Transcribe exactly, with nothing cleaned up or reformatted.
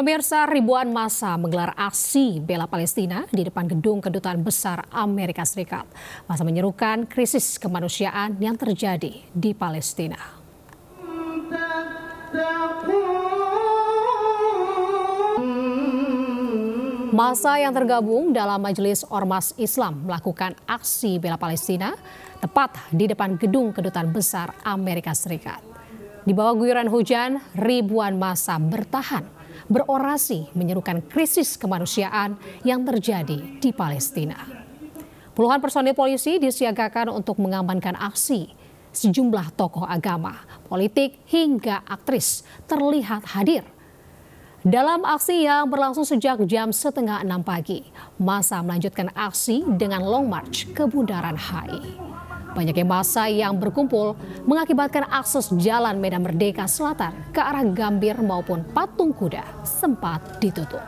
Pemirsa, ribuan massa menggelar aksi bela Palestina di depan gedung kedutaan besar Amerika Serikat. Massa menyerukan krisis kemanusiaan yang terjadi di Palestina. Massa yang tergabung dalam Majelis Ormas Islam melakukan aksi bela Palestina tepat di depan gedung kedutaan besar Amerika Serikat. Di bawah guyuran hujan, ribuan massa bertahan berorasi menyerukan krisis kemanusiaan yang terjadi di Palestina. Puluhan personil polisi disiagakan untuk mengamankan aksi. Sejumlah tokoh agama, politik hingga aktris terlihat hadir. Dalam aksi yang berlangsung sejak jam setengah enam pagi, massa melanjutkan aksi dengan long march ke Bundaran H I. Banyaknya massa yang berkumpul mengakibatkan akses jalan Medan Merdeka Selatan ke arah Gambir maupun Patung Kuda sempat ditutup.